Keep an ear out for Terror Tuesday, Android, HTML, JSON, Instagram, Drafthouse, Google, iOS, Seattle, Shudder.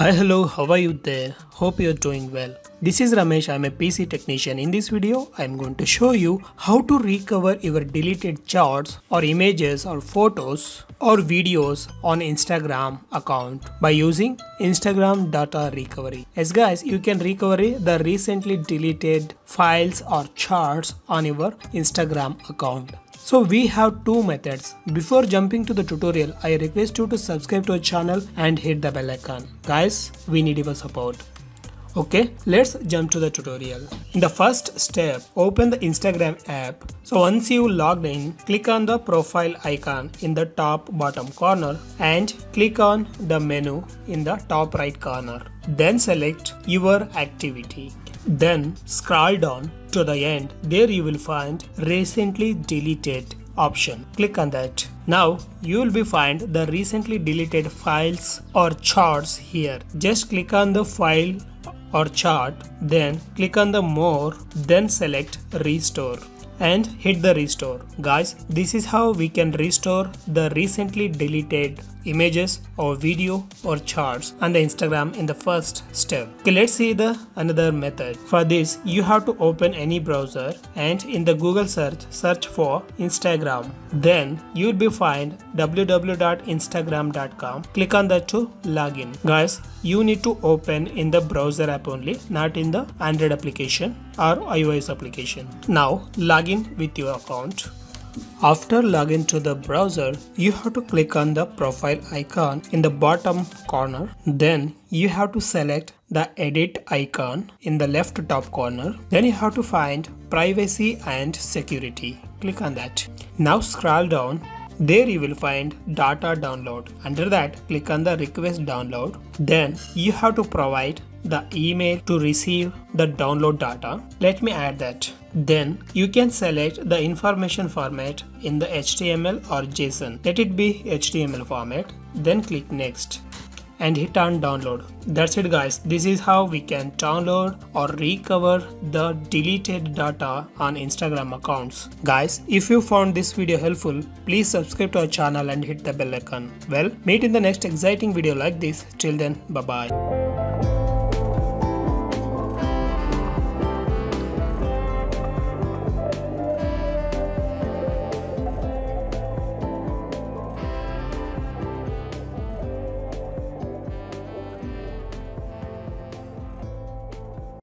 Hi, hello, how are you there? Hope you're doing well. This is Ramesh, I'm a PC technician. In this video, I'm going to show you how to recover your deleted charts or images or photos or videos on Instagram account by using Instagram data recovery. As guys, you can recover the recently deleted files or charts on your Instagram account. So we have two methods. Before jumping to the tutorial, I request you to subscribe to our channel and hit the bell icon. Guys, we need your support. Okay, let's jump to the tutorial. In the first step, open the Instagram app. So once you logged in, click on the profile icon in the top bottom corner and click on the menu in the top right corner. Then select your activity. Then scroll down to the end. There you will find recently deleted option. Click on that. Now you will be find the recently deleted files or charts here. Just click on the file or chart, then click on the more, then select restore and hit the restore. Guys, this is how we can restore the recently deleted images or video or charts on the Instagram in the first step. Okay, let's see the another method. For this, you have to open any browser and in the Google search for Instagram. Then you'll be find www.instagram.com. Click on that to login. Guys, you need to open in the browser app only, not in the Android application or iOS application. Now login with your account. After login to the browser, you have to click on the profile icon in the bottom corner. Then you have to select the edit icon in the left top corner. Then you have to find privacy and security. Click on that. Now scroll down. There you will find data download. Under that, click on the request download. Then you have to provide the email to receive the download data. Let me add that. Then you can select the information format in the HTML or JSON. Let it be HTML format. Then click next and hit on download. That's it guys. This is how we can download or recover the deleted data on Instagram accounts. Guys, if you found this video helpful, please subscribe to our channel and hit the bell icon. Well, meet in the next exciting video like this. Till then, bye bye.